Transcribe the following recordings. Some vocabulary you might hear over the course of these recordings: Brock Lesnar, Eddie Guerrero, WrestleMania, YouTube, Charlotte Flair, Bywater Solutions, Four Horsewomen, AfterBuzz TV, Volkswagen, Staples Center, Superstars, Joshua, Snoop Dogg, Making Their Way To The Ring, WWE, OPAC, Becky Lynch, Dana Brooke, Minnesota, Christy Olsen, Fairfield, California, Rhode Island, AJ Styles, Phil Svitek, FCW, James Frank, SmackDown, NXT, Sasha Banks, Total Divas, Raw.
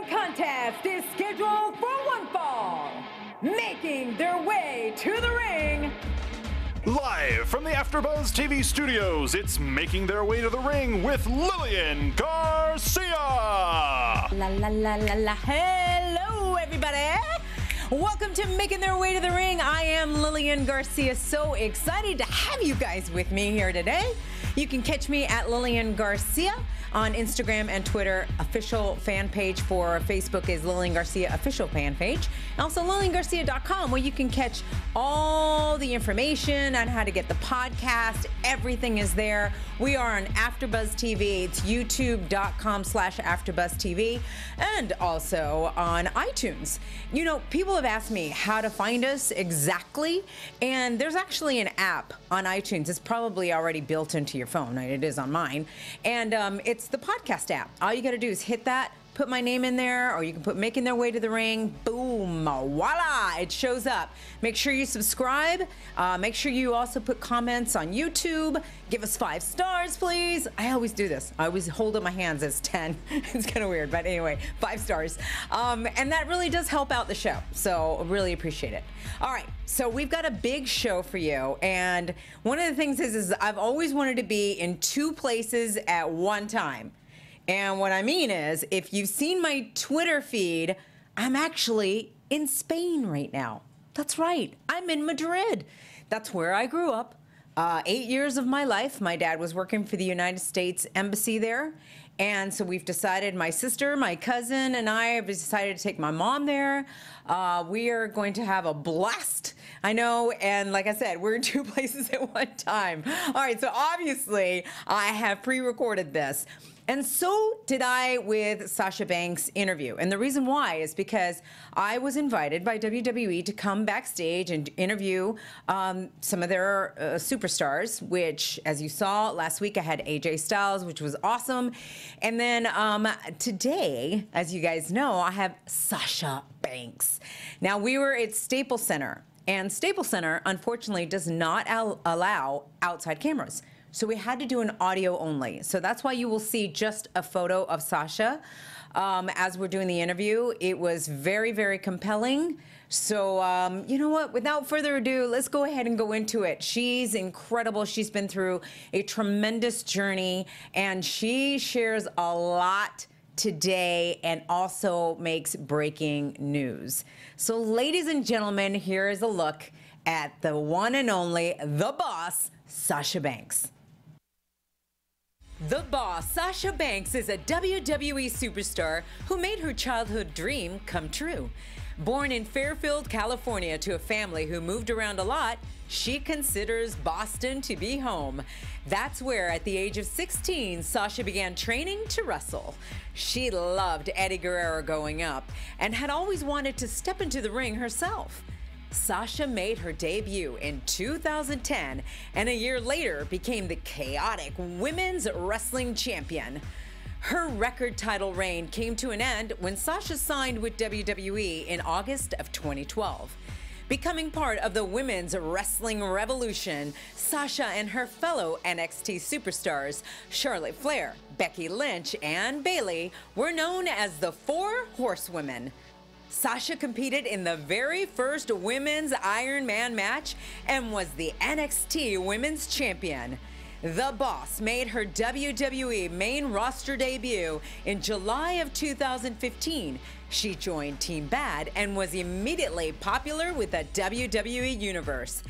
wrestling contest is scheduled for one fall. Making their way to the ring. Live from the AfterBuzz TV studios, it's Making Their Way to the Ring with Lilian Garcia. La la la la la. Hello, everybody. Welcome to Making Their Way to the Ring. I am Lilian Garcia. So excited to have you guys with me here today. You can catch me at Lilian Garcia on Instagram and Twitter. Official fan page for Facebook is Lilian Garcia Official Fan Page. Also LillianGarcia.com, where you can catch all the information on how to get the podcast. Everything is there. We are on AfterBuzz TV. It's YouTube.com/AfterBuzz TV, and also on iTunes. You know, people have asked me how to find us exactly, and there's actually an app on iTunes. It's probably already built into your phone, and it is on mine. And it's the podcast app. All you got to do is hit that, put my name in there, or you can put Making Their Way to the Ring. Boom, voila, it shows up. Make sure you subscribe. Make sure you also put comments on YouTube. Give us 5 stars, please. I always do this. I always hold up my hands as 10. It's kind of weird, but anyway, 5 stars. And that really does help out the show, so really appreciate it. All right, so we've got a big show for you, and one of the things is I've always wanted to be in 2 places at one time. And what I mean is, if you've seen my Twitter feed, I'm actually in Spain right now. That's right, I'm in Madrid. That's where I grew up. 8 years of my life, my dad was working for the United States Embassy there, and so we've decided, my sister, my cousin, and I have decided to take my mom there. We are going to have a blast, I know, and like I said, we're in 2 places at one time. All right, so obviously, I have pre-recorded this, and so did I with Sasha Banks' interview, and the reason why is because I was invited by WWE to come backstage and interview some of their superstars, which, as you saw last week, I had AJ Styles, which was awesome, and then today, as you guys know, I have Sasha Banks. Now, we were at Staples Center, and Staples Center, unfortunately, does not allow outside cameras. So we had to do an audio only. So that's why you will see just a photo of Sasha as we're doing the interview. It was very, very compelling. So you know what? Without further ado, let's go ahead and go into it. She's incredible. She's been through a tremendous journey, and she shares a lot today and also makes breaking news. So ladies and gentlemen, here is a look at the one and only, the boss, Sasha Banks. The boss, Sasha Banks, is a WWE superstar who made her childhood dream come true. Born in Fairfield, California, to a family who moved around a lot, she considers Boston to be home. That's where, at the age of 16, Sasha began training to wrestle. She loved Eddie Guerrero growing up and had always wanted to step into the ring herself. Sasha made her debut in 2010, and a year later became the chaotic women's wrestling champion. Her record title reign came to an end when Sasha signed with WWE in August of 2012. Becoming part of the women's wrestling revolution, Sasha and her fellow NXT superstars, Charlotte Flair, Becky Lynch, and Bayley, were known as the Four Horsewomen. Sasha competed in the very first women's Iron Man match and was the NXT Women's Champion. The Boss made her WWE main roster debut in July of 2015. She joined Team Bad and was immediately popular with the WWE Universe.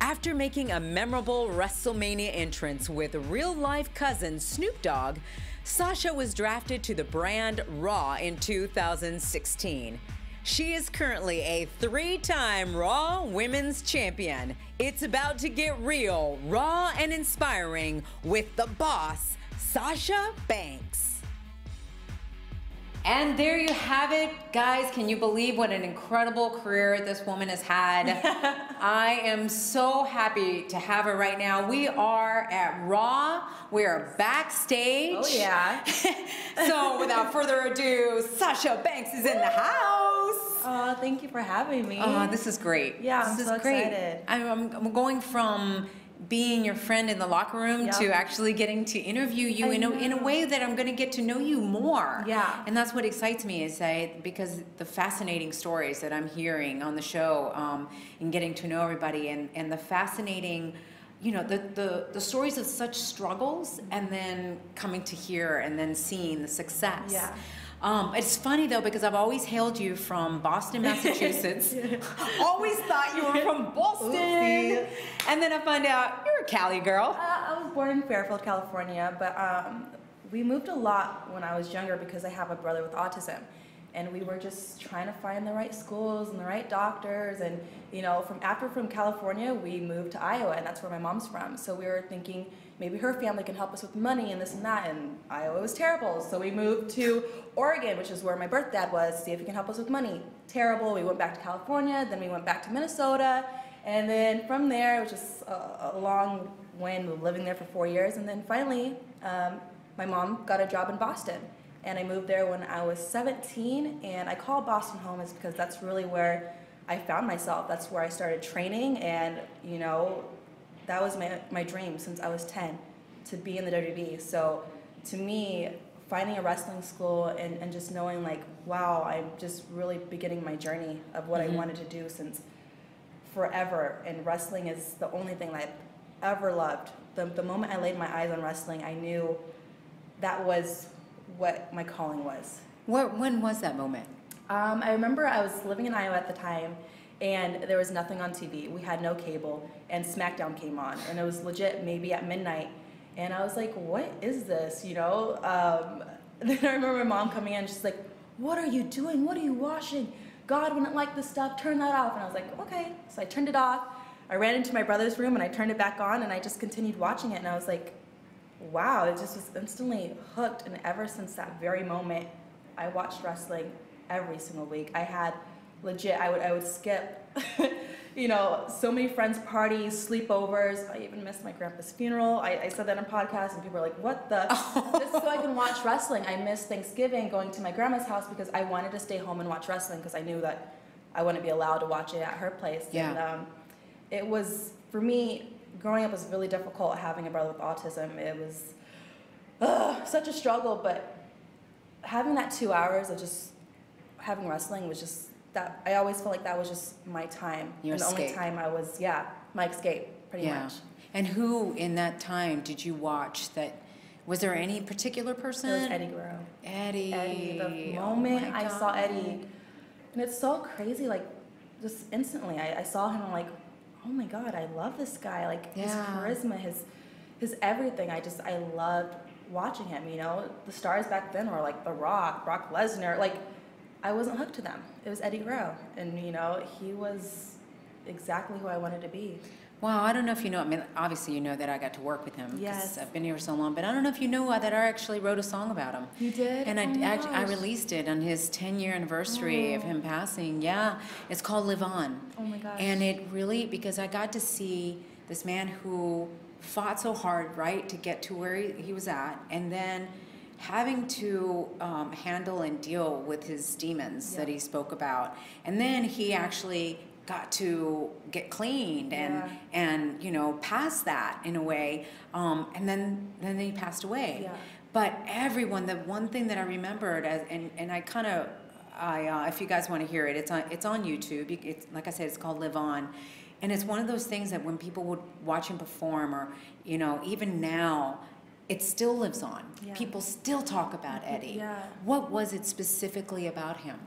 After making a memorable WrestleMania entrance with real-life cousin Snoop Dogg, Sasha was drafted to the brand Raw in 2016. She is currently a 3-time Raw Women's Champion. It's about to get real, raw, and inspiring with the boss, Sasha Banks. And there you have it. Guys, can you believe what an incredible career this woman has had? I am so happy to have her right now. We are at Raw. We are backstage. Oh, yeah. So without further ado, Sasha Banks is in the house. Oh, thank you for having me. Oh, this is great. Yeah, I'm so excited. I'm going from being your friend in the locker room to actually getting to interview you in a way that I'm going to get to know you more. Yeah. And that's what excites me is because the fascinating stories that I'm hearing on the show and getting to know everybody and the fascinating, the stories of such struggles and then coming to here and then seeing the success. Yeah. It's funny though because I've always hailed you from Boston, Massachusetts. Always thought you were from Boston. Oopsie. And then I find out you're a Cali girl. I was born in Fairfield, California, but we moved a lot when I was younger because I have a brother with autism. And we were just trying to find the right schools and the right doctors. And from California, we moved to Iowa, and that's where my mom's from. So we were thinking maybe her family can help us with money and this and that. And Iowa was terrible. So we moved to Oregon, which is where my birth dad was, to see if he can help us with money. Terrible. We went back to California. Then we went back to Minnesota. And then from there, it was just a long wind. We were living there for 4 years. And then finally, my mom got a job in Boston. And I moved there when I was 17, and I call Boston home is because that's really where I found myself. That's where I started training, and that was my dream since I was 10, to be in the WWE. So to me, finding a wrestling school and just knowing like, wow, I'm just really beginning my journey of what I wanted to do since forever, and wrestling is the only thing that I've ever loved. The moment I laid my eyes on wrestling, I knew that was what my calling was. When was that moment? I remember I was living in Iowa at the time, and there was nothing on TV. We had no cable, and SmackDown came on, and it was legit maybe at midnight. And I was like, what is this, Then I remember my mom coming in, she's like, what are you doing? What are you watching? God wouldn't like this stuff. Turn that off. And I was like, okay. So I turned it off. I ran into my brother's room, and I turned it back on, and I just continued watching it, and I was like, wow, it just was instantly hooked. And ever since that very moment, I watched wrestling every single week. I had legit, I would skip, so many friends' parties, sleepovers. I even missed my grandpa's funeral. I said that on a podcast, and people were like, what the? Just so I can watch wrestling. I missed Thanksgiving going to my grandma's house because I wanted to stay home and watch wrestling because I knew that I wouldn't be allowed to watch it at her place. Yeah. And it was, for me, growing up was really difficult. Having a brother with autism, it was such a struggle, but having that 2 hours of just having wrestling was just that. I always felt like that was just my time. Your escape. The only time I was, my escape, pretty much. And who in that time did you watch that? Was there any particular person? It was Eddie Guerrero. Eddie. The moment I saw Eddie, and it's so crazy, like just instantly, I saw him, I'm like, oh my God, I love this guy. Like his charisma, his everything. I loved watching him, The stars back then were like The Rock, Brock Lesnar. Like, I wasn't hooked to them. It was Eddie Guerrero. And, he was exactly who I wanted to be. Wow, I don't know if you know, I mean, obviously you know that I got to work with him. Yes. I've been here so long, but I don't know if you know that I actually wrote a song about him. You did? And I released it on his 10-year anniversary of him passing. Yeah. It's called Live On. Oh my gosh. And it really, because I got to see this man who fought so hard, right, to get to where he was at, and then having to handle and deal with his demons that he spoke about. And then he actually got to get cleaned and past that in a way, and then he passed away. But everyone, the one thing that I remembered, if you guys want to hear it, it's on YouTube. It's like I said, it's called Live On, and it's one of those things that when people would watch him perform, or even now, it still lives on. People still talk about Eddie. What was it specifically about him?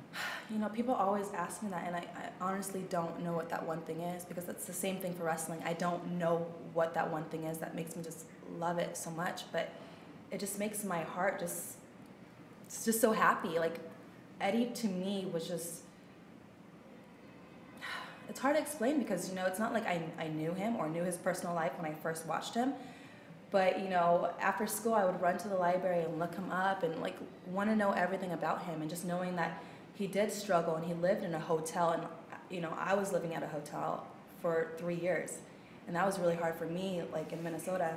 People always ask me that, and I honestly don't know what that one thing is, because that's the same thing for wrestling. I don't know what that one thing is that makes me just love it so much, but it just makes my heart just so happy. Like, Eddie to me was just, it's hard to explain, because it's not like I knew him or knew his personal life when I first watched him. But, after school, I would run to the library and look him up and, like, want to know everything about him. And just knowing that he did struggle, and he lived in a hotel. And, I was living at a hotel for 3 years. And that was really hard for me, like, in Minnesota.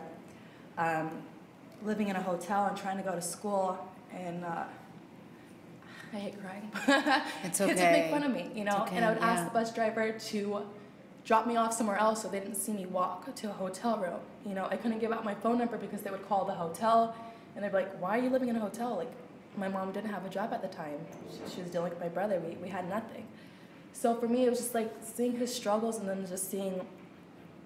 Living in a hotel and trying to go to school. And I hate crying. It's okay. Kids would make fun of me, It's okay. And I would ask the bus driver to drop me off somewhere else so they didn't see me walk to a hotel room. You know, I couldn't give out my phone number because they would call the hotel and they'd be like, why are you living in a hotel? Like, my mom didn't have a job at the time. She was dealing with my brother. We had nothing. So for me, it was just like seeing his struggles and then just seeing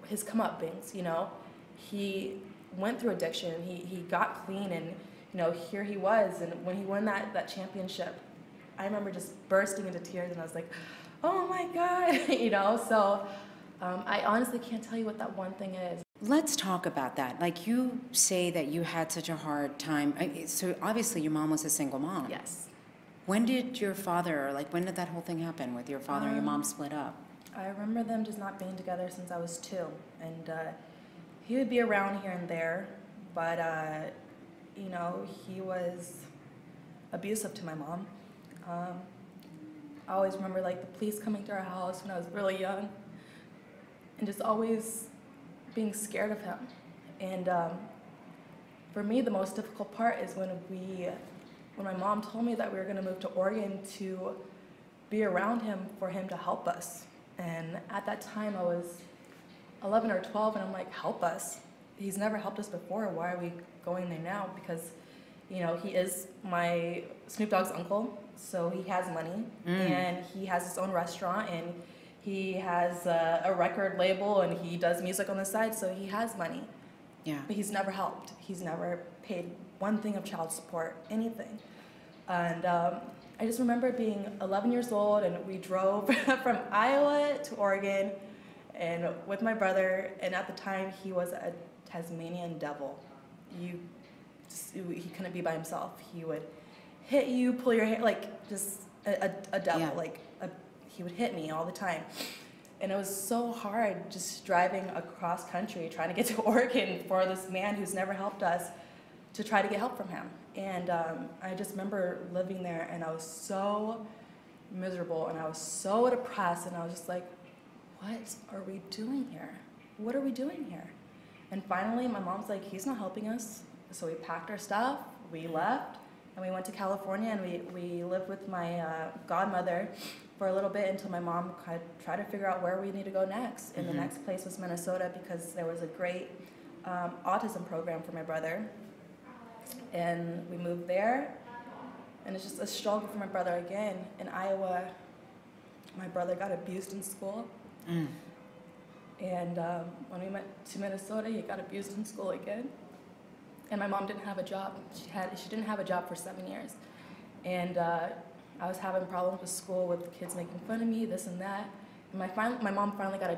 his comeuppance, you know. He went through addiction, he got clean, and you know, here he was. And when he won that championship, I remember just bursting into tears and I was like, oh my God, you know. So I honestly can't tell you what that one thing is. Let's talk about that. Like, you say that you had such a hard time. So obviously your mom was a single mom. Yes. When did your father, when did that whole thing happen with your father and your mom split up? I remember them just not being together since I was 2. And he would be around here and there, but you know, he was abusive to my mom. I always remember the police coming to our house when I was really young and just always being scared of him. And for me, the most difficult part is when my mom told me that we were gonna move to Oregon to be around him for him to help us. And at that time I was 11 or 12 and I'm like, help us? He's never helped us before, why are we going there now? Because, you know, he is my Snoop Dogg's uncle, so he has money, and he has his own restaurant, and he has a record label, and he does music on the side, so he has money. Yeah. But he's never helped. He's never paid one thing of child support, anything. And I just remember being 11 years old, and we drove from Iowa to Oregon, and with my brother, and at the time he was a Tasmanian devil. He couldn't be by himself. He would hit you, pull your hair, just a devil. Yeah. He would hit me all the time. And it was so hard just driving across country, trying to get to Oregon for this man who's never helped us, to try to get help from him. And I just remember living there, and I was so miserable, and I was so depressed, and I was just like, what are we doing here? What are we doing here? And finally, my mom's like, he's not helping us. So we packed our stuff, we left, and we went to California, and we lived with my godmother for a little bit until my mom tried to figure out where we need to go next. And the next place was Minnesota, because there was a great autism program for my brother. And we moved there, and it's just a struggle for my brother again. In Iowa, my brother got abused in school. And when we went to Minnesota, he got abused in school again. And my mom didn't have a job. She didn't have a job for 7 years. And I was having problems with school, with the kids making fun of me, this and that. And my mom finally got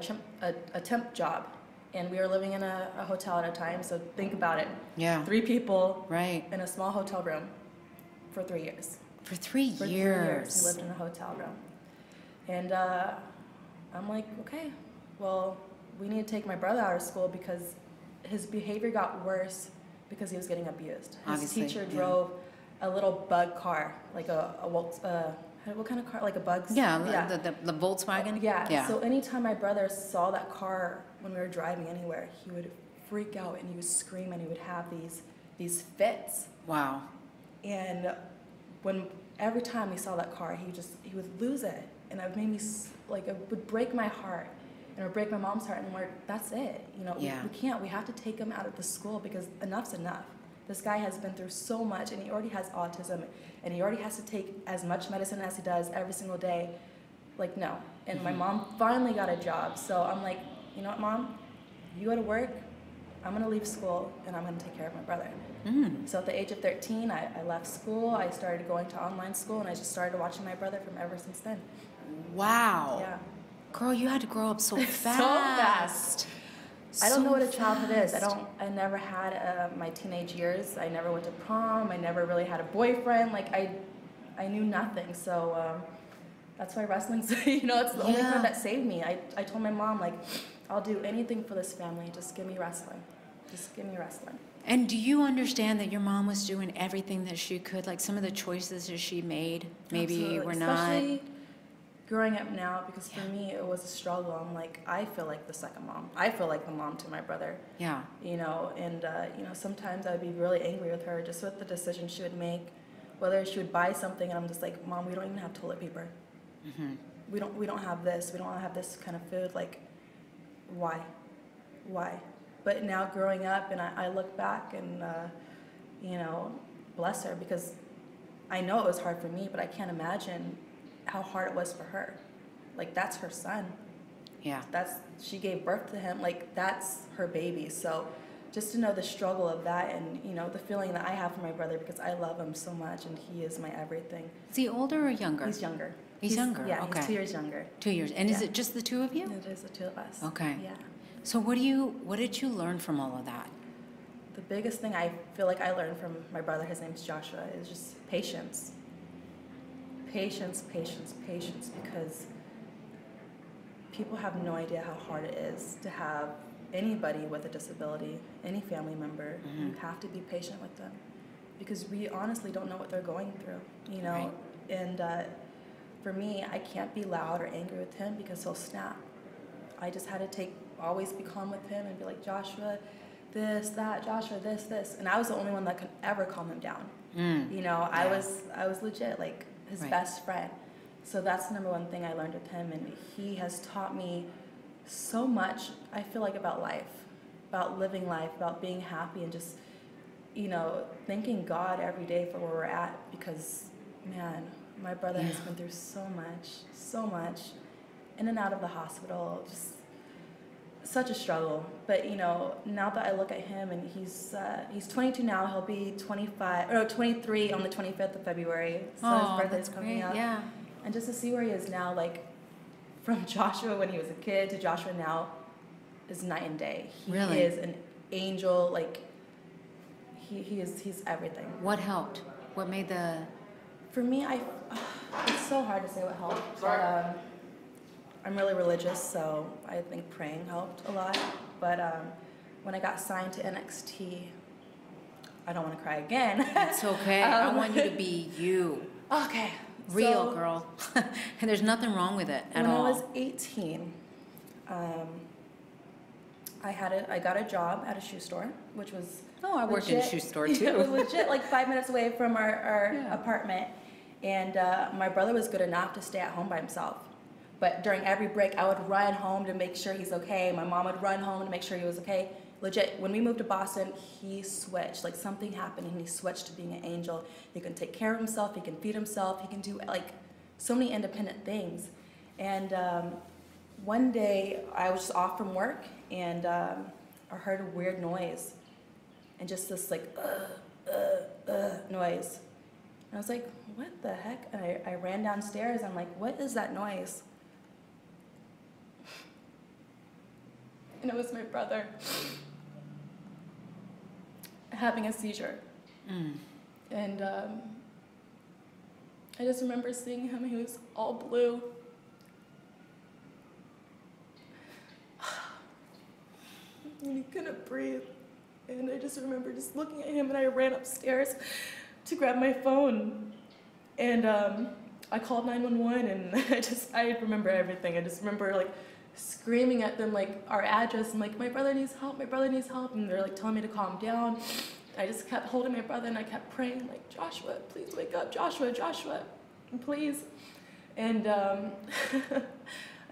a temp job. And we were living in a hotel at a time, so think about it. Yeah. 3 people in a small hotel room for 3 years. For 3 years? For 3 years, we lived in a hotel room. And I'm like, okay, well, we need to take my brother out of school because his behavior got worse because he was getting abused. Obviously, his teacher drove a little bug car, like what kind of car? Like a bug? Yeah, yeah. The Volkswagen? Yeah. So anytime my brother saw that car when we were driving anywhere, he would freak out and he would scream and he would have these fits. Wow. And every time we saw that car, he would lose it. And it made me, it would break my heart. And it would break my mom's heart, and we're that's it. You know, we can't. We have to take him out of the school because enough's enough. This guy has been through so much, and he already has autism, and he already has to take as much medicine as he does every single day. Like, no. And my mom finally got a job, so I'm like, you know what, Mom? You go to work. I'm gonna leave school, and I'm gonna take care of my brother. So at the age of 13, I left school. I started going to online school, and I just started watching my brother from ever since then. Wow. Yeah. Girl, you had to grow up so fast. I don't know what a childhood is. I never had my teenage years. I never went to prom. I never really had a boyfriend. I knew nothing. So that's why wrestling's, you know, it's the only thing that saved me. I told my mom, I'll do anything for this family. Just give me wrestling. Just give me wrestling. And do you understand that your mom was doing everything that she could? Like, some of the choices that she made, maybe were especially not... growing up now, because for me it was a struggle. I'm like, I feel like the second mom. I feel like the mom to my brother. Yeah. You know, and you know, sometimes I would be really angry with her just with the decisions she would make, whether she would buy something, and I'm just like, Mom, we don't even have toilet paper. We don't have this. We don't have this kind of food. Like, why? But now growing up, and I look back and, you know, bless her, because I know it was hard for me, but I can't imagine how hard it was for her. Like, that's her son. Yeah. She gave birth to him. Like, that's her baby. So just to know the struggle of that, and, you know, the feeling that I have for my brother, because I love him so much and he is my everything. Is he older or younger? He's younger. He's younger? Yeah, okay. He's 2 years younger. 2 years. And yeah. Is it just the two of you? It is the two of us. Okay. Yeah. So what did you learn from all of that? The biggest thing I feel like I learned from my brother, his name's Joshua, is just patience. Patience, patience, patience, because people have no idea how hard it is to have anybody with a disability, any family member. Mm-hmm. You have to be patient with them, because we honestly don't know what they're going through, you know? Right. And for me, I can't be loud or angry with him because he'll snap. I just had to always be calm with him and be like, Joshua, this, that, Joshua, this, this. And I was the only one that could ever calm him down. Mm. You know, yeah. I was legit, like, his right. best friend. So that's the #1 thing I learned with him, and he has taught me so much, I feel like, about life, about living life, about being happy, and just, you know, thanking God every day for where we're at, because, man, my brother yeah. has been through so much, in and out of the hospital, just such a struggle. But, you know, now that I look at him, and he's 22 now, he'll be 23 on the 25th of February, so his birthday's coming up. Yeah. And just to see where he is now, like, from Joshua when he was a kid to Joshua now is night and day. He really? Is an angel, like, he's everything. What helped? What made the... For me, it's so hard to say what helped. Sorry. But, I'm really religious, so I think praying helped a lot. But when I got signed to NXT, I don't want to cry again. It's okay. I want you to be you. Okay. Real, so, girl. And there's nothing wrong with it at all. When I was 18, I got a job at a shoe store, which was I worked in a shoe store too. It was legit, like 5 minutes away from our yeah. apartment. And my brother was good enough to stay at home by himself. But during every break, I would run home to make sure he's okay. My mom would run home to make sure he was okay. Legit, when we moved to Boston, he switched. Like, something happened, and he switched to being an angel. He can take care of himself. He can feed himself. He can do, like, so many independent things. And one day, I was just off from work, and I heard a weird noise, and just this, like, noise. And I was like, what the heck? And I ran downstairs. I'm like, what is that noise? And it was my brother having a seizure. Mm. And I just remember seeing him. He was all blue. And he couldn't breathe. And I just remember just looking at him, and I ran upstairs to grab my phone. And I called 911, and I remember everything. I just remember, like, screaming at them, like, our address. I'm like, my brother needs help, my brother needs help. And they're, like, telling me to calm down. I just kept holding my brother, and I kept praying, like, Joshua, please wake up. Joshua, Joshua, please. And I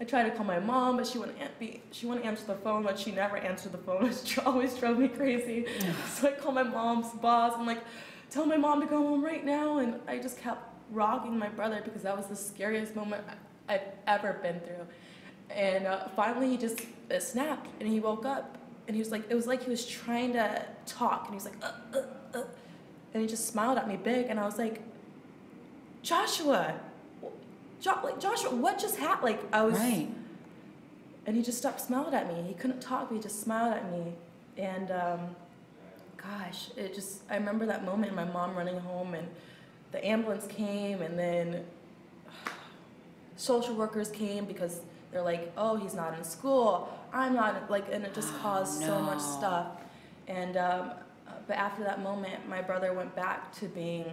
tried to call my mom, but she wouldn't answer the phone, but she never answered the phone, which always drove me crazy. So I called my mom's boss. I'm like, tell my mom to go home right now. And I just kept rocking my brother, because that was the scariest moment I've ever been through. And finally, he just snapped, and he woke up, and he was like, it was like he was trying to talk, and he was like, and he just smiled at me big, and I was like, Joshua, Joshua, what just happened? Like, I was, right. And he just stopped smiling at me. He couldn't talk, but he just smiled at me, and gosh, it just, I remember that moment, and my mom running home, and the ambulance came, and then social workers came, because they're like, oh, he's not in school, I'm not, like, and it just caused so much stuff. And, but after that moment, my brother went back to being,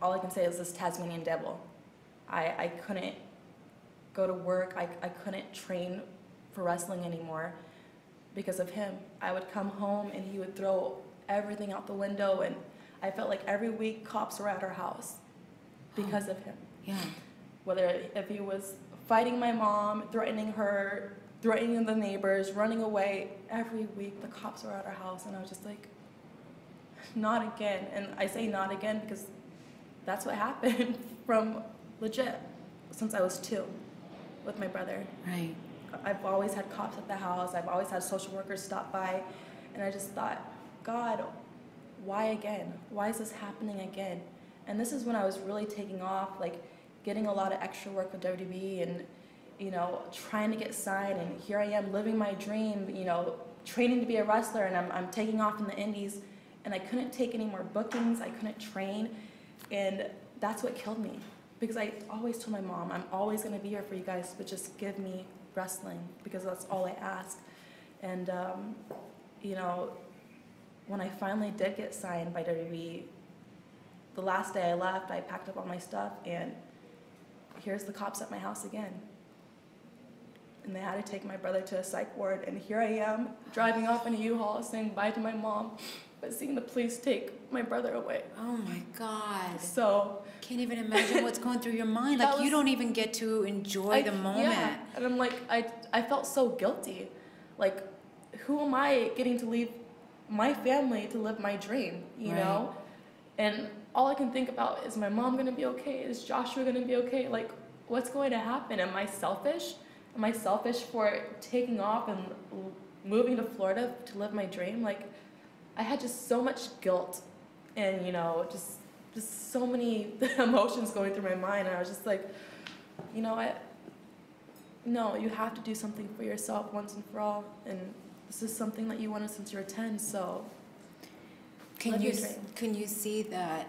all I can say is this Tasmanian devil. I couldn't go to work, I couldn't train for wrestling anymore because of him. I would come home, and he would throw everything out the window, and I felt like every week cops were at our house because of him. Yeah. Whether if he was fighting my mom, threatening her, threatening the neighbors, running away. Every week the cops were at our house and I was just like, not again. And I say not again because that's what happened from legit since I was 2 with my brother. Right. I've always had cops at the house. I've always had social workers stop by. And I just thought, God, why again? Why is this happening again? And this is when I was really taking off, like getting a lot of extra work with WWE and, you know, trying to get signed. And here I am living my dream, you know, training to be a wrestler. And I'm taking off in the indies. And I couldn't take any more bookings. I couldn't train. And that's what killed me. Because I always told my mom, I'm always going to be here for you guys, but just give me wrestling because that's all I ask. And, you know, when I finally did get signed by WWE, the last day I left, I packed up all my stuff, and here's the cops at my house again. And they had to take my brother to a psych ward, and here I am driving off in a U-Haul saying bye to my mom, but seeing the police take my brother away. Oh my God. So. Can't even imagine what's going through your mind. Like you don't even get to enjoy the moment. Yeah. And I'm like, I felt so guilty. Like, who am I getting to leave my family to live my dream, you know? And all I can think about is my mom gonna be okay? Is Joshua gonna be okay? Like, what's going to happen? Am I selfish? Am I selfish for taking off and moving to Florida to live my dream? Like, I had just so much guilt and, you know, just so many emotions going through my mind. And I was just like, you know, no, you have to do something for yourself once and for all. And this is something that you wanted since you were 10, so can you see that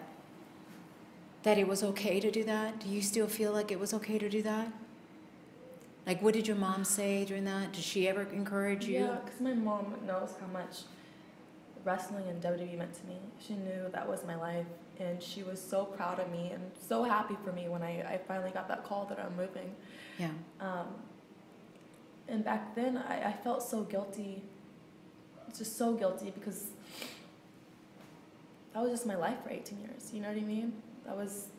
it was okay to do that? Do you still feel like it was okay to do that? Like, what did your mom say during that? Did she ever encourage you? Yeah, because my mom knows how much wrestling and WWE meant to me. She knew that was my life, and she was so proud of me and so happy for me when I finally got that call that I'm moving. Yeah. And back then, I felt so guilty, just so guilty, because that was just my life for 18 years, you know what I mean? That was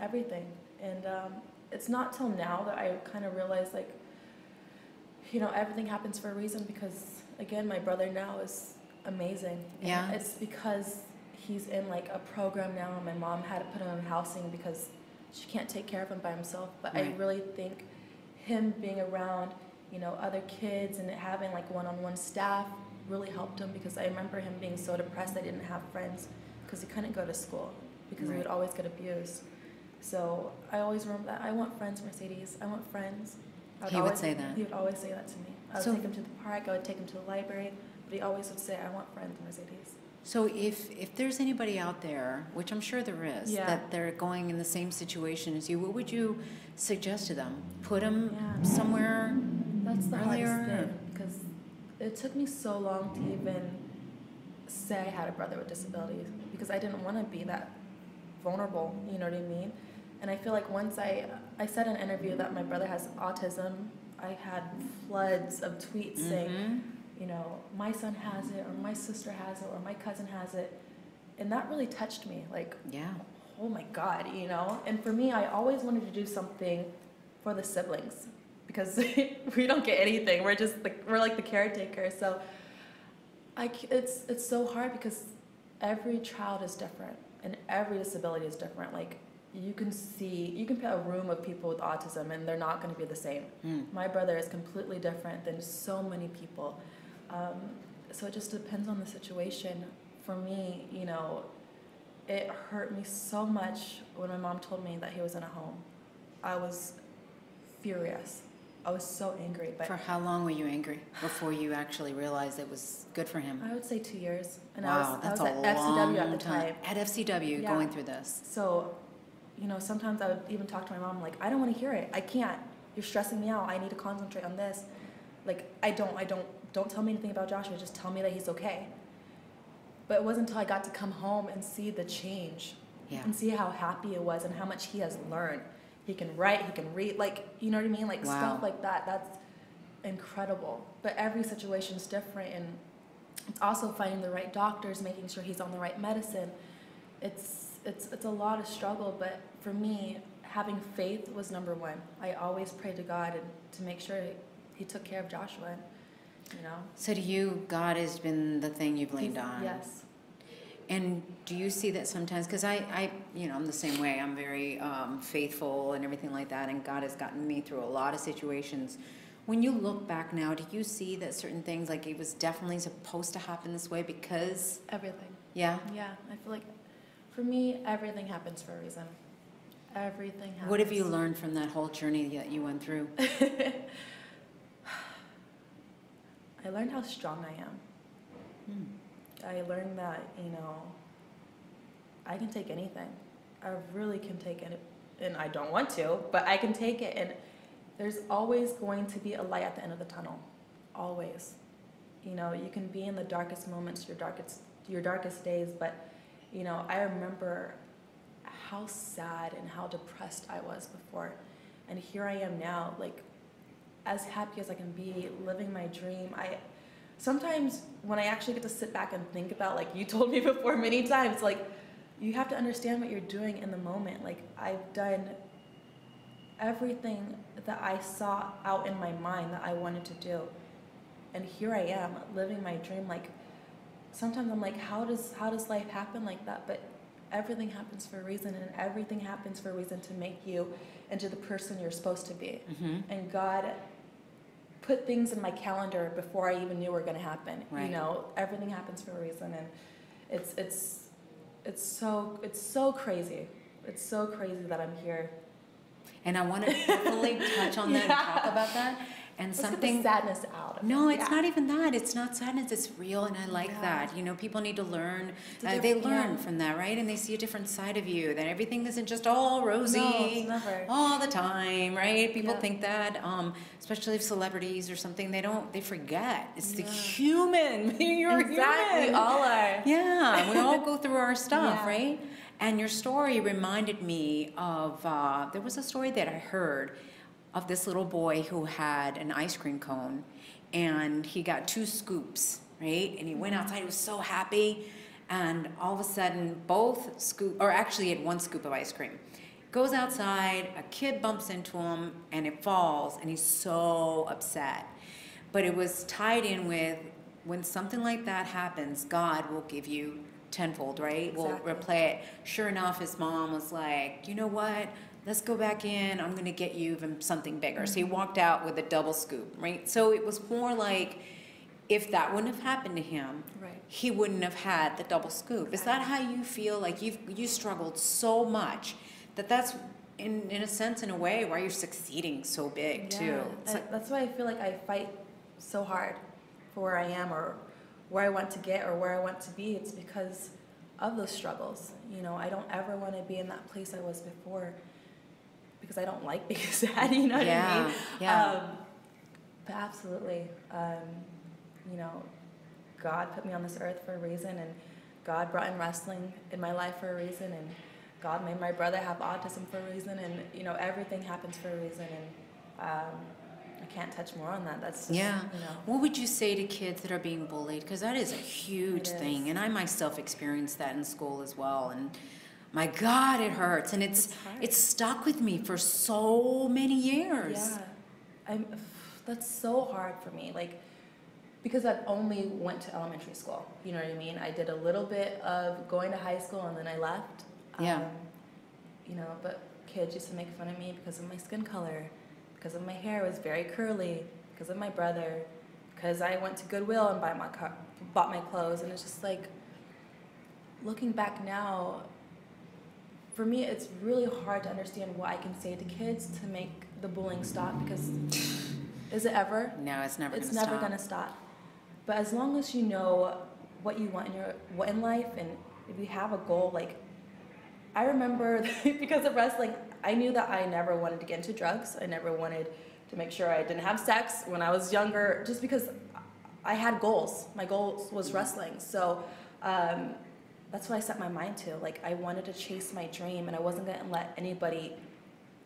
everything. And it's not till now that I kind of realized, like, you know, everything happens for a reason, because, again, my brother now is amazing. Yeah. And it's because he's in, like, a program now, and my mom had to put him in housing because she can't take care of him by himself. But I really think him being around, you know, other kids and having like one-on-one staff really helped him, because I remember him being so depressed I didn't have friends because he couldn't go to school because he would always get abused. So I always remember that. I want friends, Mercedes. I want friends. He would always say that to me. I would take him to the park. I would take him to the library. But he always would say, I want friends, Mercedes. So if there's anybody out there, which I'm sure there is, that they're going in the same situation as you, what would you suggest to them? Put them somewhere earlier? Because it took me so long to even say I had a brother with disabilities, because I didn't want to be that vulnerable, you know what I mean? And I feel like once I said in an interview that my brother has autism, I had floods of tweets saying, you know, my son has it, or my sister has it, or my cousin has it. And that really touched me. Like, oh my God, you know? And for me, I always wanted to do something for the siblings, because we don't get anything. We're just like, we're like the caretaker. So it's so hard, because every child is different and every disability is different. Like, you can put a room of people with autism and they're not going to be the same. My brother is completely different than so many people. So it just depends on the situation. For me, you know, it hurt me so much when my mom told me that he was in a home. I was furious. I was so angry. But for how long were you angry before you actually realized it was good for him? I would say 2 years. And wow, I was at FCW at the time. At FCW, going through this. So, you know, sometimes I would even talk to my mom, like, I don't want to hear it. I can't. You're stressing me out. I need to concentrate on this. Like, don't tell me anything about Joshua, just tell me that he's okay. But it wasn't until I got to come home and see the change and see how happy it was and how much he has learned. He can write, he can read, like, you know what I mean? Like, stuff like that, that's incredible. But every situation is different, and it's also finding the right doctors, making sure he's on the right medicine. It's a lot of struggle, but for me, having faith was number one. I always prayed to God and to make sure He took care of Joshua, you know. So to you, God has been the thing you've leaned on? Yes. And do you see that sometimes? Because I, you know, I'm the same way. I'm very faithful and everything like that, and God has gotten me through a lot of situations. When you look back now, do you see that certain things, like it was definitely supposed to happen this way because? Everything. Yeah? Yeah. I feel like, for me, everything happens for a reason. Everything happens. What have you learned from that whole journey that you went through? I learned how strong I am. I learned that, you know, I can take anything. I really can take it, and I don't want to, but I can take it, and there's always going to be a light at the end of the tunnel, always. You know, you can be in the darkest moments, your darkest days, but, you know, I remember how sad and how depressed I was before, and here I am now, like, as happy as I can be, living my dream. Sometimes when I actually get to sit back and think about, like you told me before many times, like you have to understand what you're doing in the moment. Like I've done everything that I saw out in my mind that I wanted to do. And here I am living my dream. Like sometimes I'm like, how does life happen like that? But everything happens for a reason, and everything happens for a reason to make you into the person you're supposed to be. And God put things in my calendar before I even knew were going to happen. You know, everything happens for a reason, and it's so crazy. It's so crazy that I'm here. And I want to definitely touch on that and talk about that. And something get the sadness out of it. It's not even that. It's not sadness. It's real, and I like that. You know, people need to learn. They learn from that, right? And they see a different side of you. That everything isn't just all rosy all the time, right? People think that, especially if celebrities or something, they don't. They forget. It's the human. You're human. We all are. Yeah, we all go through our stuff, right? And your story reminded me of there was a story that I heard of this little boy who had an ice cream cone, and he got 2 scoops, right? And he went outside, he was so happy, and all of a sudden, both scoop, or actually he had 1 scoop of ice cream. Goes outside, a kid bumps into him, and it falls, and he's so upset. But it was tied in with, when something like that happens, God will give you tenfold, right? We'll replay it. Sure enough, his mom was like, you know what? Let's go back in, I'm gonna get you even something bigger. So he walked out with a double scoop, right? So it was more like, if that wouldn't have happened to him, he wouldn't have had the double scoop. Exactly. Is that how you feel? Like you struggled so much that that's, in a sense, in a way, why you're succeeding so big too. That's why I feel like I fight so hard for where I am or where I want to get or where I want to be. It's because of those struggles. You know, I don't ever wanna be in that place I was before, because I don't like being sad, you know what I mean? But absolutely, you know, God put me on this earth for a reason, and God brought in wrestling in my life for a reason, and God made my brother have autism for a reason, and, you know, everything happens for a reason, and I can't touch more on that. That's just, you know. What would you say to kids that are being bullied? Because that is a huge thing, and I myself experienced that in school as well, and my God, it hurts, and it's stuck with me for so many years. That's so hard for me, like, because I've only went to elementary school, you know what I mean? I did a little bit of going to high school, and then I left. You know, but kids used to make fun of me because of my skin color, because of my hair was very curly, because of my brother, because I went to Goodwill and bought my clothes, and it's just like, looking back now, for me, it's really hard to understand what I can say to kids to make the bullying stop, because is it ever? No, it's never. It's never going to stop. But as long as you know what you want in your life, and if you have a goal, like I remember because of wrestling, I knew that I never wanted to get into drugs. I never wanted to make sure I didn't have sex when I was younger, just because I had goals. My goal was wrestling, so. That's what I set my mind to. Like, I wanted to chase my dream, and I wasn't gonna let anybody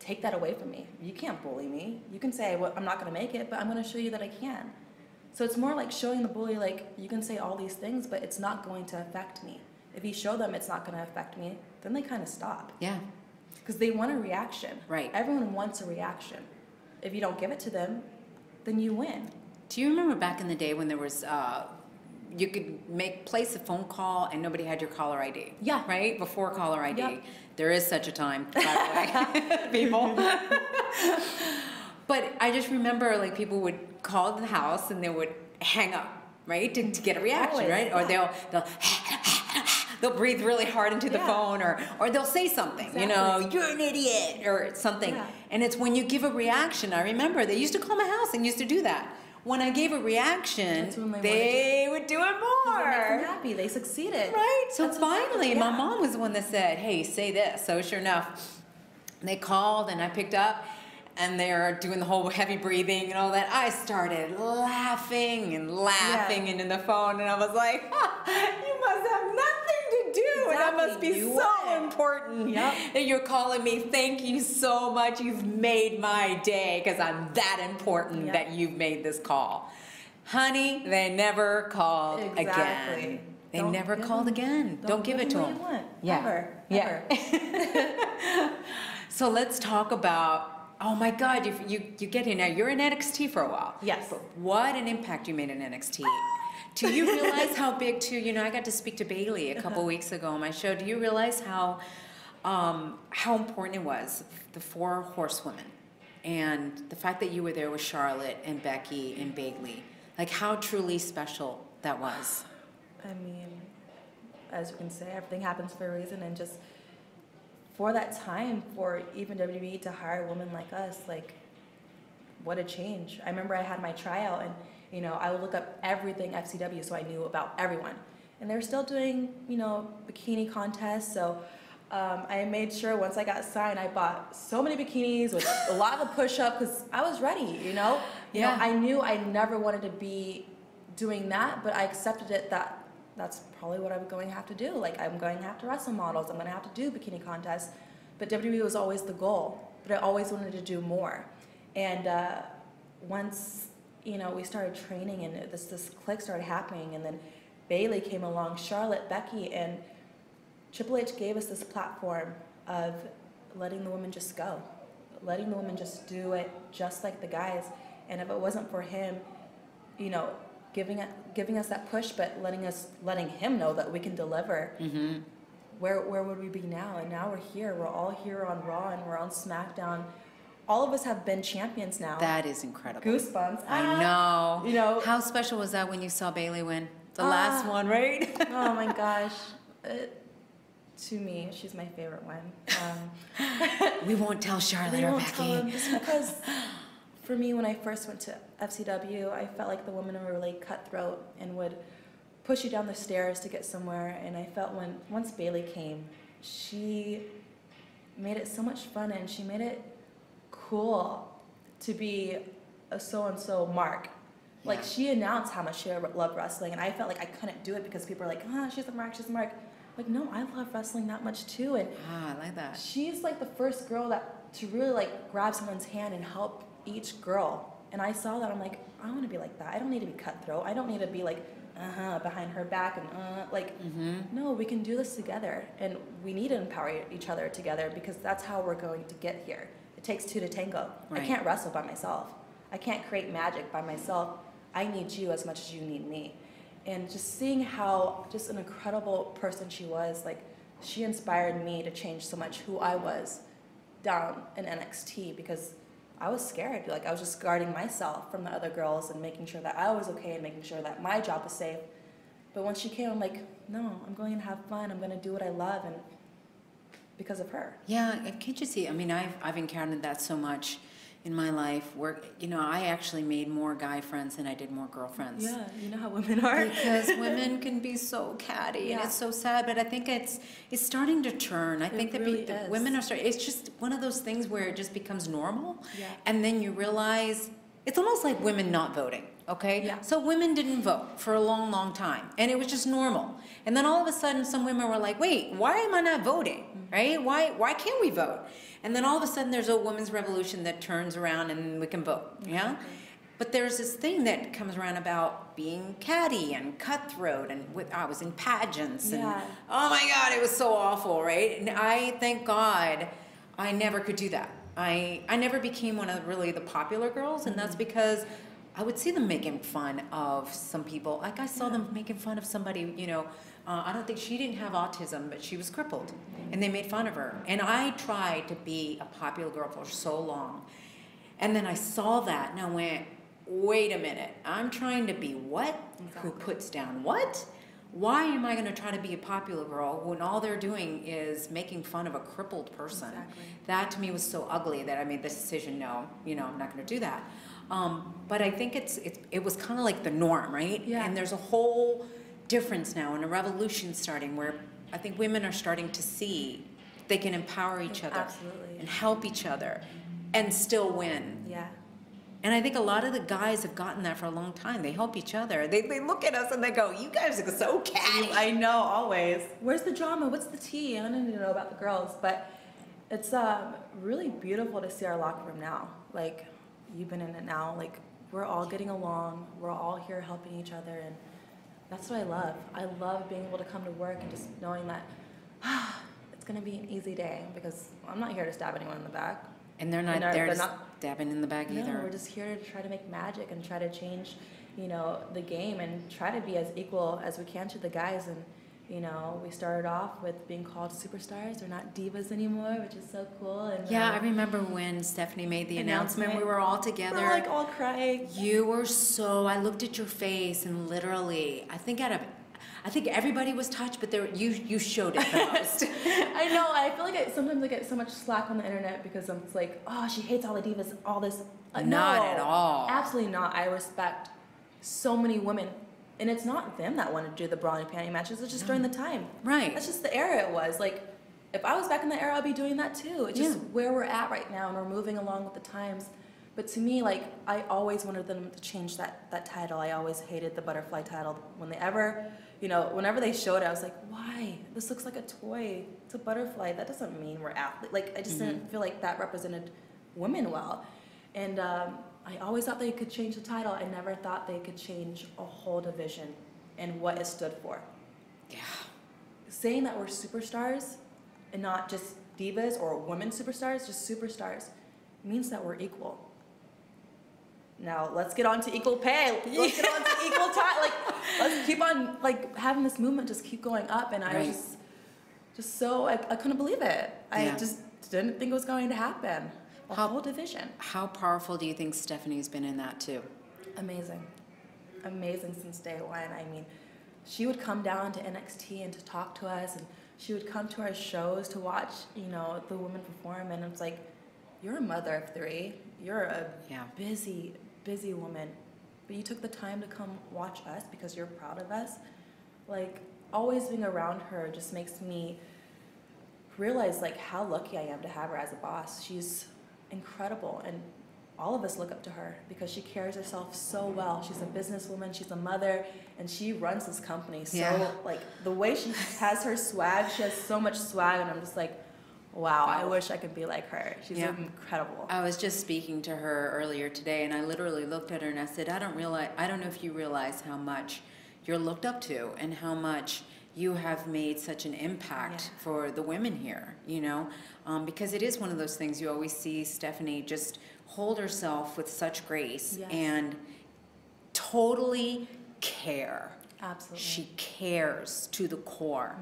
take that away from me. You can't bully me. You can say, well, I'm not gonna make it, but I'm gonna show you that I can. So it's more like showing the bully, like, you can say all these things, but it's not going to affect me. If you show them it's not gonna affect me, then they kind of stop. Yeah. because they want a reaction. Right. Everyone wants a reaction. If you don't give it to them, then you win. Do you remember back in the day when there was, you could place a phone call and nobody had your caller ID? Yeah. Right? Before caller ID. Yep. There is such a time, by the way, people. But I just remember, like, people would call the house and they would hang up, right, to get a reaction, always, right? Yeah. Or they'll breathe really hard into the phone, or they'll say something, you know, you're an idiot, or something. Yeah. And it's when you give a reaction. I remember they used to call my house and used to do that. When I gave a reaction, they would do it more. It makes them happy. They succeeded. Right? So that's finally, my mom was the one that said, hey, say this. So sure enough, they called and I picked up. And they're doing the whole heavy breathing and all that. I started laughing and laughing into the phone, and I was like, "You must have nothing to do, and I must be so important that you're calling me. Thank you so much. You've made my day because I'm that important that you've made this call." Honey, they never called again. They never called again. Don't give it to them. Never. So let's talk about. Oh my God, you get in now. You're in NXT for a while. Yes. But what an impact you made in NXT. Do you realize how big, too? You know, I got to speak to Bayley a couple weeks ago on my show. Do you realize how important it was, the Four Horsewomen, and the fact that you were there with Charlotte and Becky and Bayley? Like, how truly special that was. I mean, as you can say, everything happens for a reason, and just... for that time, for even WWE to hire women like us, like, what a change. I remember I had my tryout and, you know, I would look up everything FCW so I knew about everyone. And they're still doing, you know, bikini contests. So I made sure once I got signed, I bought so many bikinis with a lot of push-up because I was ready, you know? You know, I knew I never wanted to be doing that, but I accepted it that that's probably what I'm going to have to do. Like, I'm going to have to wrestle models. I'm going to have to do bikini contests. But WWE was always the goal. But I always wanted to do more. And once, you know, we started training and this click started happening, and then Bayley came along, Charlotte, Becky, and Triple H gave us this platform of letting the women just go, letting the women just do it just like the guys. And if it wasn't for him, you know, giving us that push, but letting him know that we can deliver. Mm-hmm. Where would we be now? And now we're here. We're all here on Raw and we're on SmackDown. All of us have been champions now. That is incredible. Goosebumps. I know. You know how special was that when you saw Bayley win the last one, right? Oh my gosh. To me, she's my favorite one. We won't tell Charlotte or Becky. Because for me, when I first went to FCW, I felt like the women were really cutthroat and would push you down the stairs to get somewhere. And I felt once Bayley came, she made it so much fun and she made it cool to be a so-and-so Mark. Yeah. Like, she announced how much she loved wrestling, and I felt like I couldn't do it because people were like, she's a Mark, she's a Mark. Like, no, I love wrestling that much too. And I like that. She's like the first girl to really like grab someone's hand and help each girl. And I saw that, I'm like, I want to be like that. I don't need to be cutthroat. I don't need to be like behind her back and like no, we can do this together, and we need to empower each other together, because that's how we're going to get here. It takes two to tango. Right. I can't wrestle by myself. I can't create magic by myself. I need you as much as you need me. And just seeing how just an incredible person she was, like, she inspired me to change so much who I was down in NXT, because I was scared. Like, I was just guarding myself from the other girls and making sure that I was okay and making sure that my job was safe. But once she came, I'm like, no, I'm going to have fun. I'm going to do what I love, and because of her. Yeah, can't you see? I mean, I've encountered that so much in my life, where, you know, I actually made more guy friends than I did more girlfriends. Yeah, you know how women are. Because women can be so catty, and it's so sad. But I think it's starting to turn. I think that really the women are starting. It's just one of those things where it just becomes normal, and then you realize it's almost like women not voting. Okay, so women didn't vote for a long, long time, and it was just normal. And then all of a sudden, some women were like, "Wait, why am I not voting? Right? Why can't we vote?" And then all of a sudden there's a women's revolution that turns around and we can vote, But there's this thing that comes around about being catty and cutthroat, and I was in pageants and oh my God, it was so awful, right? And I, thank God, I never could do that. I never became one of really the popular girls, and that's because I would see them making fun of some people. Like I saw them making fun of somebody, you know, I don't think she didn't have autism, but she was crippled, and they made fun of her. And I tried to be a popular girl for so long, and then I saw that and I went, wait a minute, I'm trying to be what? Exactly. Who puts down what? Why am I going to try to be a popular girl when all they're doing is making fun of a crippled person? Exactly. That to me was so ugly that I made this decision, no, you know, I'm not going to do that. But I think it was kind of like the norm, right? Yeah. And there's a whole difference now and a revolution starting where I think women are starting to see they can empower each other. Absolutely. And help each other and still win. Yeah. And I think a lot of the guys have gotten that for a long time. They help each other. They look at us and they go, you guys are so catty. I know, always. Where's the drama? What's the tea? I don't even know about the girls. But it's really beautiful to see our locker room now. Like, you've been in it now. Like, we're all getting along. We're all here helping each other. And that's what I love. I love being able to come to work and just knowing that it's going to be an easy day because I'm not here to stab anyone in the back. And they're not there stabbing in the back either. No, we're just here to try to make magic and try to change, you know, the game and try to be as equal as we can to the guys. And, you know, we started off with being called superstars. We're not divas anymore, which is so cool. And yeah, I remember when Stephanie made the announcement. We were all together. We were like all crying. You were so, I looked at your face and literally, I think everybody was touched, but you showed it the most. I know. I feel like sometimes I get so much slack on the internet because I'm just like, oh, she hates all the divas, all this. Not at all. Absolutely not. I respect so many women, and it's not them that wanted to do the bra and panty matches. It's just during the time. Right. That's just the era it was. Like, if I was back in the era, I'd be doing that too. It's just where we're at right now, and we're moving along with the times. But to me, like, I always wanted them to change that title. I always hated the butterfly title. When they ever, you know, whenever they showed it, I was like, why? This looks like a toy. It's a butterfly. That doesn't mean we're athletes. Like, I just didn't feel like that represented women well. And I always thought they could change the title. I never thought they could change a whole division and what it stood for. Yeah. Saying that we're superstars and not just divas or women superstars, just superstars, means that we're equal. Now let's get on to equal pay. Let's get on to equal time. Like, let's keep on like having this movement just keep going up. And I was just so I couldn't believe it. Yeah. I just didn't think it was going to happen. A whole division. How powerful do you think Stephanie's been in that too? Amazing, amazing since day one. I mean, she would come down to NXT and to talk to us, and she would come to our shows to watch, you know, the women perform. And it's like, you're a mother of three. You're a busy woman, but you took the time to come watch us because you're proud of us. Like, always being around her just makes me realize like how lucky I am to have her as a boss. She's incredible, and all of us look up to her because she carries herself so well. She's a businesswoman, she's a mother, and she runs this company. So like the way she has her swag, she has so much swag, and I'm just like, wow, I wish I could be like her. She's incredible. I was just speaking to her earlier today, and I literally looked at her and I said, I don't know if you realize how much you're looked up to and how much you have made such an impact for the women here, you know? Because it is one of those things you always see Stephanie just hold herself with such grace and totally care. Absolutely. She cares to the core.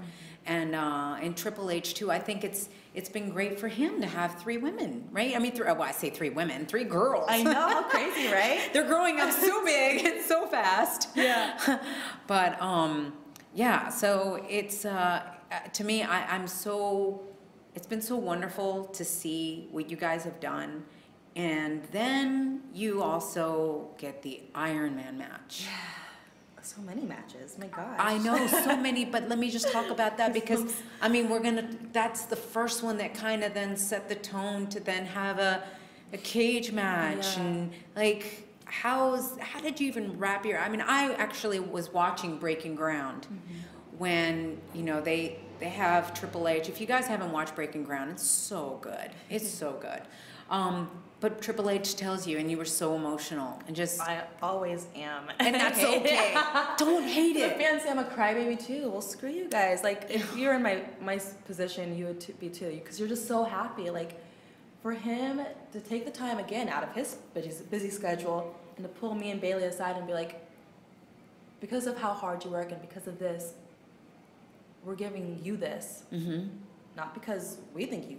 And Triple H too, I think it's been great for him to have three women, right? I mean, well, I say three women, three girls. I know, how crazy, right? They're growing up so big and so fast. Yeah. But yeah, so it's, to me, it's been so wonderful to see what you guys have done. And then you also get the Iron Man match. Yeah. So many matches, my gosh. I know, so many, but let me just talk about that because, I mean, that's the first one that kind of then set the tone to then have a cage match. Yeah. And like, how did you even wrap your, I mean, I actually was watching Breaking Ground when, you know, they have Triple H. If you guys haven't watched Breaking Ground, it's so good. It's so good. But Triple H tells you, and you were so emotional, and just I always am, and that's okay. Don't hate it. The fans say I'm a crybaby too. Well, screw you guys. Like if you're in my position, you would be too, because you're just so happy. Like for him to take the time again out of his busy schedule and to pull me and Bayley aside and be like, because of how hard you work and because of this, we're giving you this. Mm-hmm. Not because we think you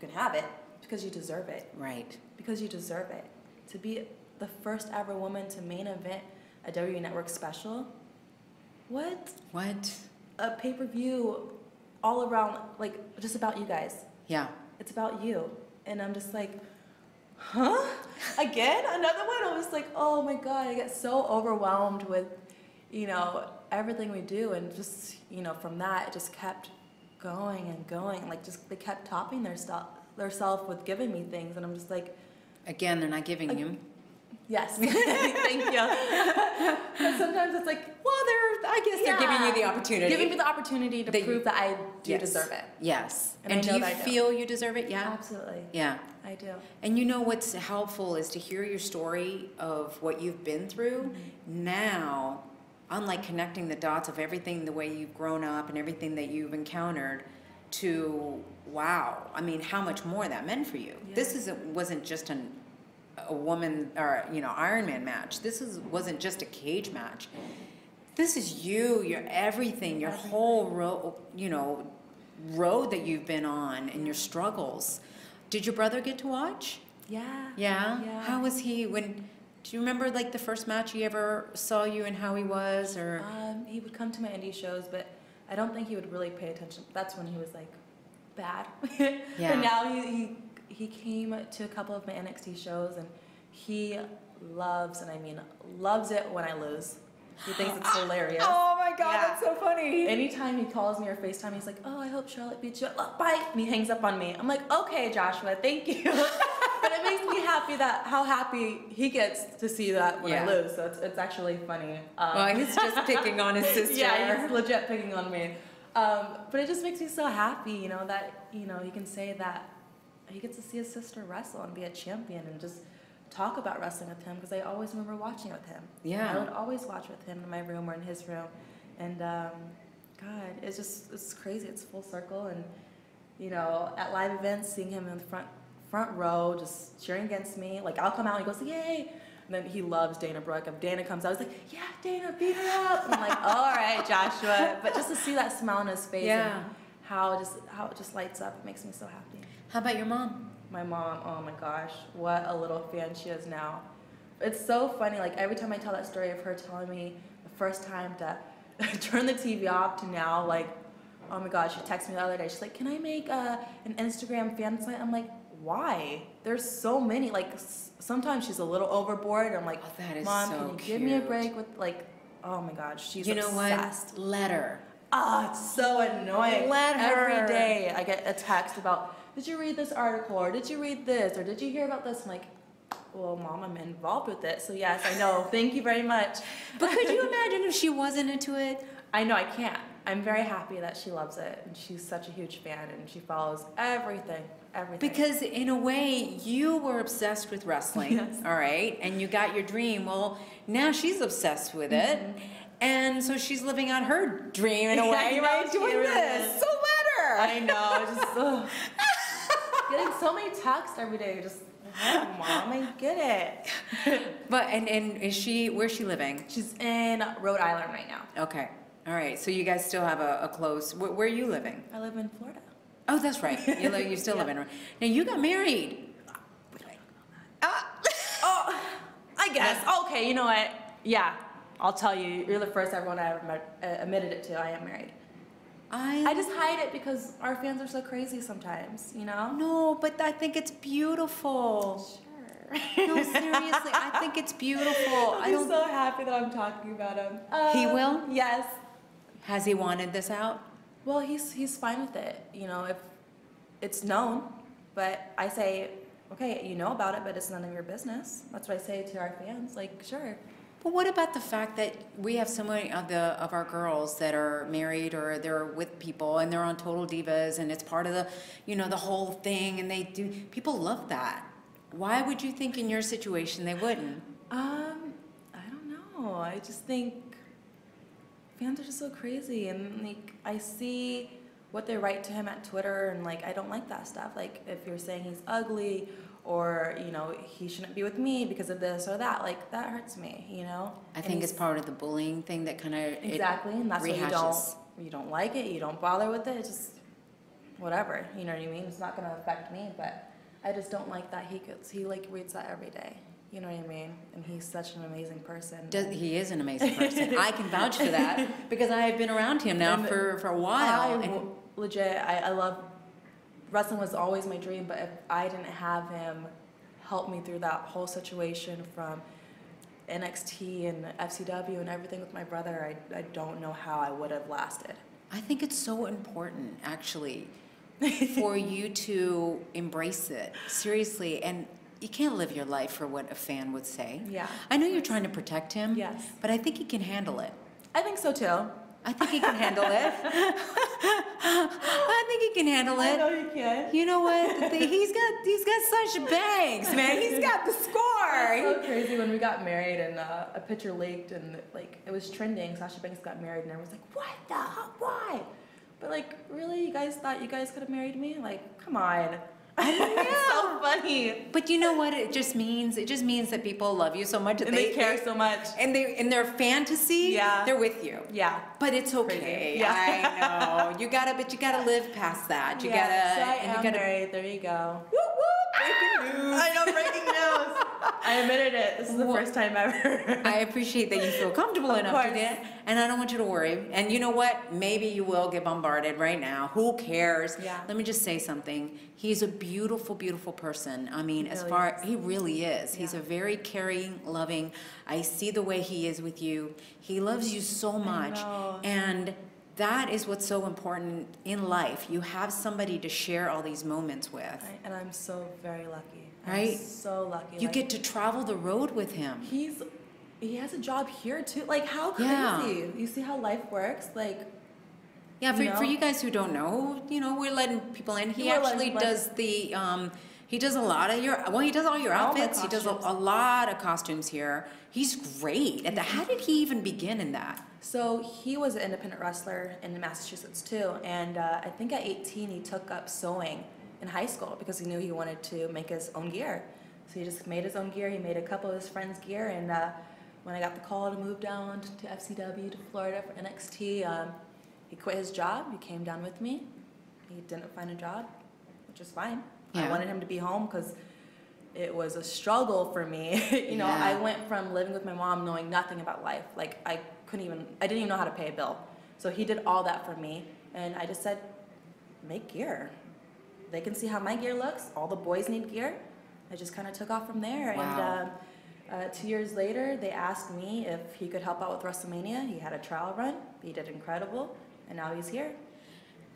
can have it, because you deserve it. Right. Because you deserve it. To be the first ever woman to main event a WWE Network special. What? What? A pay-per-view all around, like, just about you guys. Yeah. It's about you. And I'm just like, huh? Again? Another one? I was like, oh my God, I get so overwhelmed with, you know, everything we do. And just, you know, from that, it just kept going and going. Like, just, they kept topping their self with giving me things. And I'm just like. Again, they're not giving you. Yes. Thank you. But sometimes it's like, well, they're, I guess yeah. They're giving you the opportunity. Giving me the opportunity to prove that I do deserve it. Yes. And do you feel you deserve it? Yeah. Absolutely. Yeah. I do. And you know what's helpful is to hear your story of what you've been through now, unlike connecting the dots of everything, the way you've grown up and everything that you've encountered to, wow, I mean, how much more that meant for you. Yeah. This wasn't just a woman or, you know, Iron Man match. This wasn't just a cage match. This is you, your everything, your whole road that you've been on and your struggles. Did your brother get to watch? Yeah. Yeah? Yeah. How was he when, do you remember like the first match he ever saw you and how he was or? He would come to my indie shows, but I don't think he would really pay attention. That's when he was like bad. Yeah. But now he came to a couple of my NXT shows, and he loves, and I mean loves it when I lose. He thinks it's hilarious. Oh my God, yeah. That's so funny. Anytime he calls me or FaceTime, he's like, oh, I hope Charlotte beats you. Oh, bye. And he hangs up on me. I'm like, okay, Joshua, thank you. But it makes me happy that how happy he gets to see that when I lose. So it's actually funny. Well, he's just picking on his sister. Yeah, he's legit picking on me. But it just makes me so happy, you know, that, you know, he can say that he gets to see his sister wrestle and be a champion and just talk about wrestling with him, because I always remember watching with him. Yeah. I would always watch with him in my room or in his room. And, God, it's just, it's crazy. It's full circle. And, you know, at live events, seeing him in the front row, just cheering against me. Like, I'll come out and he goes, yay. And then he loves Dana Brooke. If Dana comes out, he's like, yeah, Dana, beat her up. And I'm like, all right, Joshua. But just to see that smile on his face and how it just lights up, it makes me so happy. How about your mom? My mom, oh my gosh, what a little fan she is now. It's so funny, like every time I tell that story of her telling me the first time to turn the TV off to now, like, oh my gosh, she texted me the other day, she's like, can I make an Instagram fan site? I'm like, why? There's so many, like sometimes she's a little overboard, and I'm like, oh, that is Mom, so can you give me a break with, like, oh my gosh, she's obsessed. You know what, let her. Oh, it's so annoying. Let her. Every day I get a text about, did you read this article, or did you read this, or did you hear about this? I'm like, well, Mom, I'm involved with it, so yes, I know. Thank you very much. But could you imagine if she wasn't into it? I know, I can't. I'm very happy that she loves it, and she's such a huge fan, and she follows everything, everything. Because in a way, you were obsessed with wrestling, yes. All right, and you got your dream. Well, now she's obsessed with it, and so she's living out her dream in a way by doing this. So let her. I know. Just, getting so many texts every day, just, oh, Mom, I get it. But, and is she, where's she living? She's in Rhode Island right now. Okay. All right. So you guys still have a close, where are you living? I live in Florida. Oh, that's right. You still live in Florida. Now, you got married. Oh, I guess. Okay, you know what? Yeah, I'll tell you. You're the first everyone I ever admitted it to. I am married. I just hide it because our fans are so crazy sometimes, you know? No, but I think it's beautiful. Sure. No, seriously, I think it's beautiful. I'm so happy that I'm talking about him. He will? Yes. Has he wanted this out? Well, he's fine with it, you know, if it's known. But I say, okay, you know about it, but it's none of your business. That's what I say to our fans, like, sure. Well, what about the fact that we have so many of our girls that are married or they're with people and they're on Total Divas and it's part of the, you know, the whole thing, and they do, people love that. Why would you think in your situation they wouldn't? I don't know. I just think fans are just so crazy, and like I see what they write to him at Twitter, and like, I don't like that stuff. Like, if you're saying he's ugly, or, you know, he shouldn't be with me because of this or that, like, that hurts me, you know? I think it's part of the bullying thing that kind of Exactly, and that's rehashes. What you don't like it, you don't bother with it, it's just whatever, you know what I mean? It's not gonna affect me, but I just don't like that he like reads that every day. You know what I mean? And he's such an amazing person. He is an amazing person. I can vouch for that because I have been around him now for a while. I love, wrestling was always my dream, but if I didn't have him help me through that whole situation from NXT and FCW and everything with my brother, I don't know how I would have lasted. I think it's so important, actually, for you to embrace it, seriously. And you can't live your life for what a fan would say. Yeah. I know you're trying to protect him. Yes. But I think he can handle it. I think so too. I think he can handle it. I think he can handle it. I know he can. You know what? He's got Sasha Banks, man. He's got the score. It's so crazy when we got married and a picture leaked and like it was trending. Sasha Banks got married and everyone's like, what the hell? Why? But like, really? You guys thought you guys could have married me? Like, come on. It's so funny. But you know what? It just means that people love you so much that and they care so much. And they in their fantasy, yeah, they're with you. Yeah. But it's okay. Yeah. I know. But you gotta live past that. You gotta married. There you go. Woo woo! Breaking news. I know, breaking news. I admitted it. This is the first time ever. I appreciate that you feel comfortable enough to do it. And I don't want you to worry. And you know what? Maybe you will get bombarded right now. Who cares? Yeah. Let me just say something. He's a beautiful, beautiful person. I mean, he really is. Yeah. He's a very caring, loving. I see the way he is with you. He loves you so much. And that is what's so important in life. You have somebody to share all these moments with. Right. And I'm so very lucky. Right? I'm so lucky. You get to travel the road with him. He has a job here too. Like, how crazy. Yeah. You see how life works? Like, yeah, for you guys who don't know, you know, we're letting people in. He actually does the he does a lot of your well, he does all your outfits. He does a lot of costumes here. He's great at that. How did he even begin in that? So he was an independent wrestler in Massachusetts too, and I think at 18 he took up sewing in high school because he knew he wanted to make his own gear. So he just made his own gear. He made a couple of his friends' gear, and when I got the call to move down to FCW to Florida for NXT, he quit his job. He came down with me. He didn't find a job, which is fine. Yeah. I wanted him to be home because it was a struggle for me. You know, yeah. I went from living with my mom knowing nothing about life. Like, I didn't even know how to pay a bill. So he did all that for me, and I just said, make gear. They can see how my gear looks. All the boys need gear. I just kind of took off from there. Wow. And 2 years later, they asked me if he could help out with WrestleMania. He had a trial run. He did incredible, and now he's here.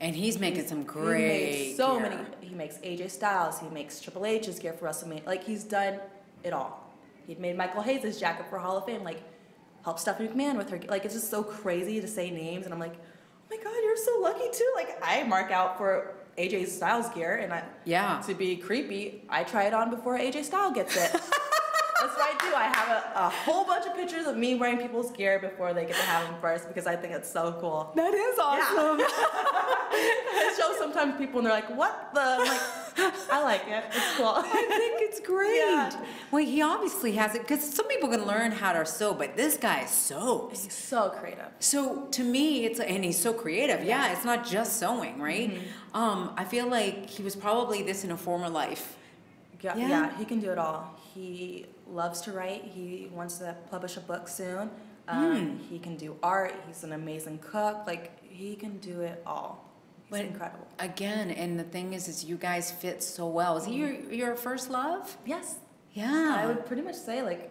And he's making some great gear. He makes AJ Styles. He makes Triple H's gear for WrestleMania. Like, he's done it all. He made Michael Hayes' jacket for Hall of Fame. Like, helped Stephanie McMahon with her. Like, it's just so crazy to say names, and I'm like, oh my God, you're so lucky too. Like, I mark out for AJ Styles gear, and to be creepy, I try it on before AJ Styles gets it. That's what I do. I have a whole bunch of pictures of me wearing people's gear before they get to have them first because I think it's so cool. That is awesome. Yeah. I show sometimes people and they're like, what the? I'm like, I like it. It's cool. I think it's great. Yeah. Well, he obviously has it because some people can learn how to sew, but this guy sews. He's so creative. So to me, and he's so creative. Yeah, yeah, it's not just sewing, right? Mm-hmm. I feel like he was probably this in a former life. Yeah, yeah, he can do it all. He loves to write. He wants to publish a book soon. He can do art. He's an amazing cook. Like, he can do it all. He's incredible. Again, and the thing is you guys fit so well. Is he your first love? Yes. Yeah. I would pretty much say, like,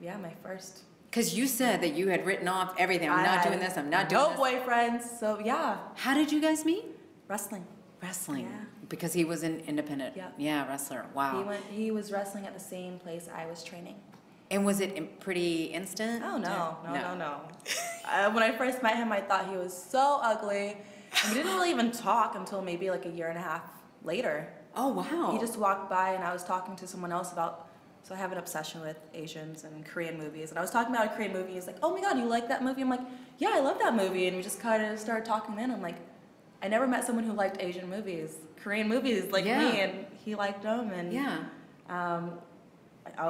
yeah, my first. Because you said that you had written off everything. I'm not doing this. I'm not doing this. No boyfriends. So, yeah. How did you guys meet? Wrestling. Wrestling. Yeah. Because he was an independent, wrestler. Wow. He was wrestling at the same place I was training. And was it pretty instant? Oh no. When I first met him, I thought he was so ugly. And we didn't really even talk until maybe like a year and a half later. Oh wow. He just walked by, and I was talking to someone else about. So I have an obsession with Asians and Korean movies, and I was talking about a Korean movie. He's like, "Oh my God, you like that movie?" I'm like, "Yeah, I love that movie." And we just kind of started talking. Then I'm like, I never met someone who liked Asian movies, Korean movies like me, and he liked them. And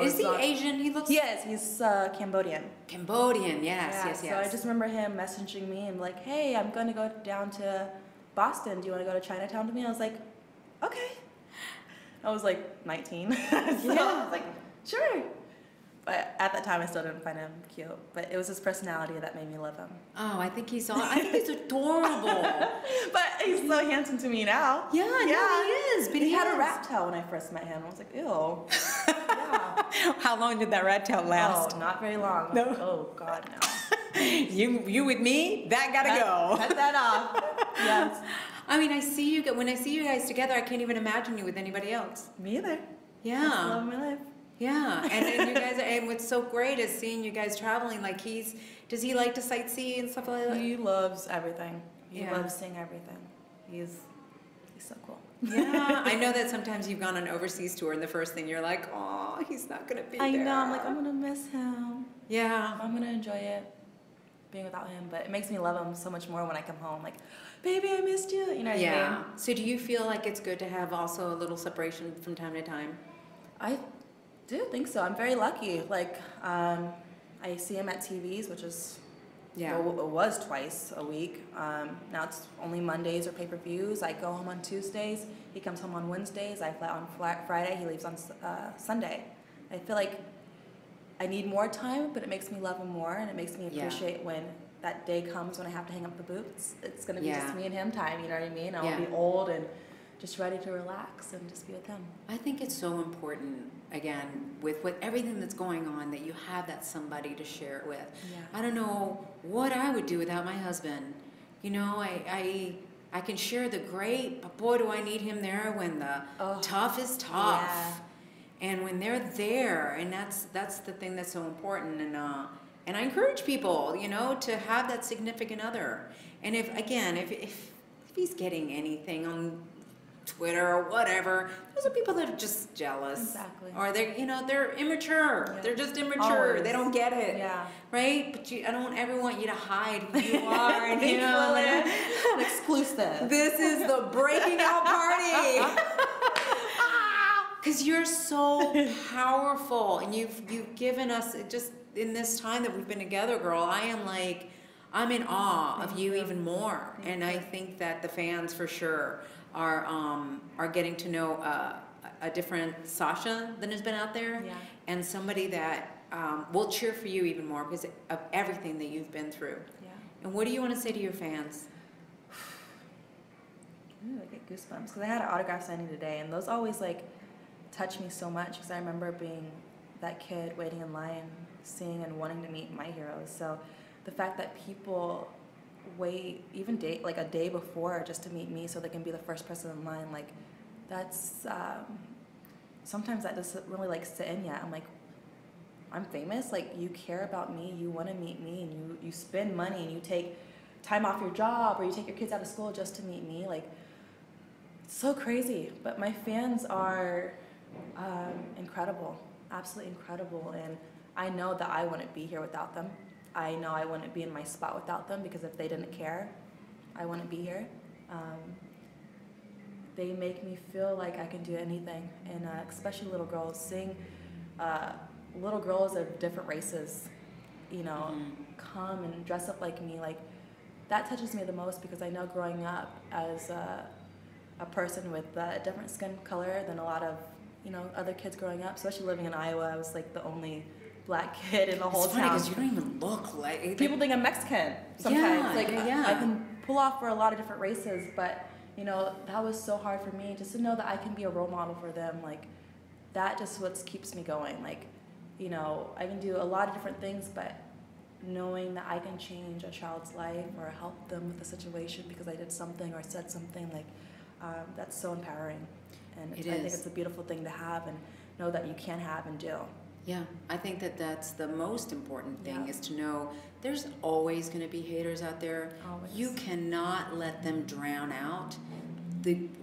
is he Asian? He looks. Yes, he's Cambodian. Cambodian, yes. So I just remember him messaging me and like, "Hey, I'm going to go down to Boston. Do you want to go to Chinatown with me?" I was like, "Okay." I was like 19, so I was like, "Sure." But at that time, I still didn't find him cute. But it was his personality that made me love him. Oh, I think he's adorable. But he's so handsome to me now. Yeah, yeah. No, he is. But he had a rat tail when I first met him. I was like, ew. Yeah. How long did that rat tail last? Oh, not very long. No. Oh God, no. you with me? That gotta go. Cut that off. Yes. I mean, when I see you guys together, I can't even imagine you with anybody else. Me either. Yeah. That's the love of my life. Yeah, and you guys, and what's so great is seeing you guys traveling. Like does he like to sightsee and stuff like that? He loves everything. He loves seeing everything. He's so cool. Yeah, I know that sometimes you've gone on overseas tour and the first thing you're like, oh, he's not gonna be there. I know. I'm like, I'm gonna miss him. Yeah, I'm gonna enjoy it being without him, but it makes me love him so much more when I come home. Like, baby, I missed you. You know what I mean? So do you feel like it's good to have also a little separation from time to time? I do think so. I'm very lucky. Like, I see him at TVs, which is, it was twice a week. Now it's only Mondays or pay-per-views. I go home on Tuesdays. He comes home on Wednesdays. I fly on Friday. He leaves on Sunday. I feel like I need more time, but it makes me love him more, and it makes me appreciate when that day comes when I have to hang up the boots. It's going to be just me and him time, you know what I mean? I'll be old and just ready to relax and just be with him. I think it's so important, again, with everything that's going on, that you have that somebody to share it with. Yeah. I don't know what I would do without my husband. You know, I can share the great, but boy, do I need him there when the tough is tough. Yeah. And when they're there, and that's the thing that's so important. And I encourage people, you know, to have that significant other. And if he's getting anything on Twitter or whatever, those are people that are just jealous. Exactly. Or they're immature. Yeah. They're just immature. Always. They don't get it. Yeah. Right? But I don't ever want you to hide who you are and like, exclusive. This is the breaking out party. Because you're so powerful, and you've given us, just in this time that we've been together, girl, I'm in awe of you even more. And I think that the fans for sure are getting to know a different Sasha than has been out there, and somebody that will cheer for you even more because of everything that you've been through. Yeah. And what do you want to say to your fans? Ooh, I get goosebumps because I had an autograph signing today, and those always touch me so much because I remember being that kid waiting in line, seeing and wanting to meet my heroes. So the fact that people wait even a day before just to meet me so they can be the first person in line, that's sometimes that doesn't really sit in yet. I'm like, I'm famous, you care about me, you want to meet me, and you spend money and you take time off your job or you take your kids out of school just to meet me. It's so crazy, but my fans are incredible, absolutely incredible, and I know that I wouldn't be here without them. I know I wouldn't be in my spot without them, because if they didn't care, I wouldn't be here. They make me feel like I can do anything, and especially little girls, seeing little girls of different races, come and dress up like me, that touches me the most, because I know growing up as a person with a different skin color than a lot of other kids growing up, especially living in Iowa, I was the only Black kid in the whole town. It's funny because you don't even look like... People think I'm Mexican sometimes. I can pull off for a lot of different races, but, that was so hard for me, just to know that I can be a role model for them. That just what keeps me going. I can do a lot of different things, but knowing that I can change a child's life or help them with a situation because I did something or said something, that's so empowering. And I think it's a beautiful thing to have and know that you can have and do. Yeah, I think that's the most important thing, is to know there's always going to be haters out there. Always. You cannot let them drown out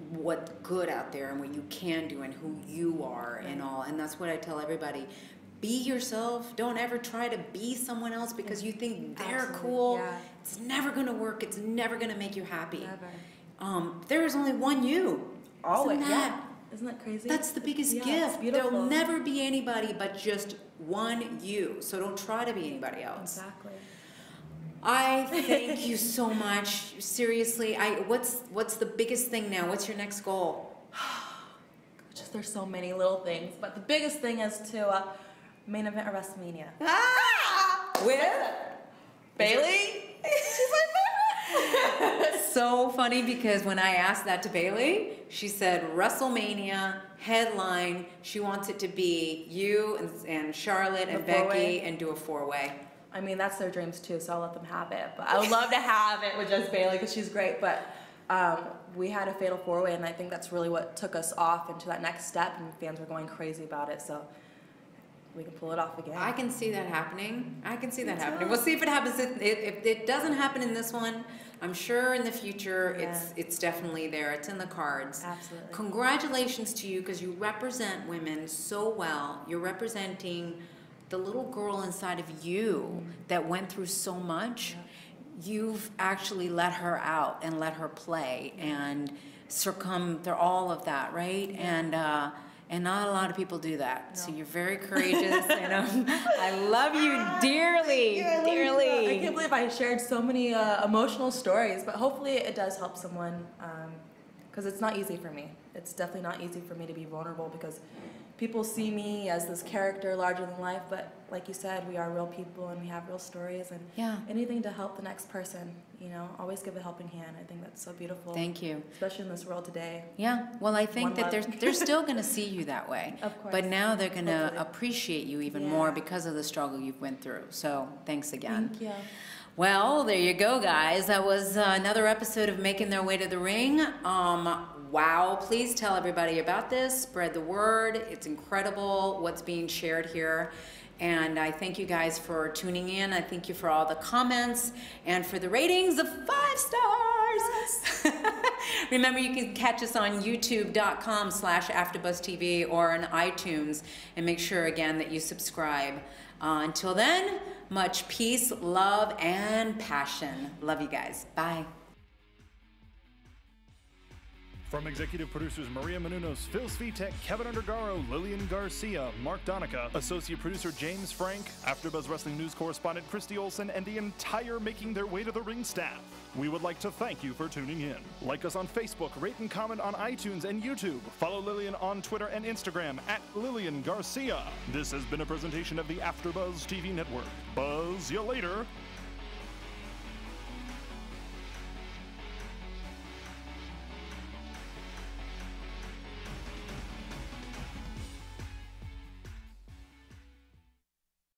what's good out there and what you can do and who you are and all. And that's what I tell everybody. Be yourself. Don't ever try to be someone else because you think they're cool. Yeah. It's never going to work. It's never going to make you happy. Never. There is only one you. Always. Isn't that crazy? That's the biggest gift. There will never be anybody but just one you. So don't try to be anybody else. Exactly. I thank you so much. Seriously, what's the biggest thing now? What's your next goal? Just there's so many little things, but the biggest thing is to main event WrestleMania. Ah! With Bayley. She's my favorite. So funny, because when I asked that to Bayley, she said WrestleMania headline. She wants it to be you and Charlotte and Becky and do a four-way. I mean, that's their dreams too, so I'll let them have it. But I would love to have it with just Bayley, because she's great. But we had a fatal four-way, and I think that's really what took us off into that next step. And fans were going crazy about it, so we can pull it off again. I can see that happening. I can see that happening. We'll see if it happens. If it doesn't happen in this one, I'm sure in the future it's definitely there. It's in the cards. Absolutely. Congratulations to you, because you represent women so well. You're representing the little girl inside of you that went through so much. You've actually let her out and let her play and succumb to all of that, right? And not a lot of people do that. No. So you're very courageous, and I love you dearly, dearly. I can't believe I shared so many emotional stories, but hopefully it does help someone, because it's not easy for me. It's definitely not easy for me to be vulnerable, because people see me as this character larger than life, but like you said, we are real people and we have real stories, and anything to help the next person. You know, always give a helping hand. I think that's so beautiful. Thank you. Especially in this world today. Yeah. Well, I think that they're still going to see you that way. Of course. But now they're going to appreciate you even more because of the struggle you've went through. So thanks again. Thank you. Well, there you go, guys. That was another episode of Making Their Way to the Ring. Wow. Please tell everybody about this. Spread the word. It's incredible what's being shared here. And I thank you guys for tuning in. I thank you for all the comments and for the ratings of 5 stars. Remember, you can catch us on youtube.com/AfterBuzzTV or on iTunes. And make sure, again, that you subscribe. Until then, much peace, love, and passion. Love you guys. Bye. From executive producers Maria Menounos, Phil Svitek, Kevin Undergaro, Lilian Garcia, Mark Donica, associate producer James Frank, AfterBuzz Wrestling News correspondent Christy Olsen, and the entire Making Their Way to the Ring staff, we would like to thank you for tuning in. Like us on Facebook, rate and comment on iTunes and YouTube. Follow Lilian on Twitter and Instagram @LillianGarcia. This has been a presentation of the AfterBuzz TV Network. Buzz you later.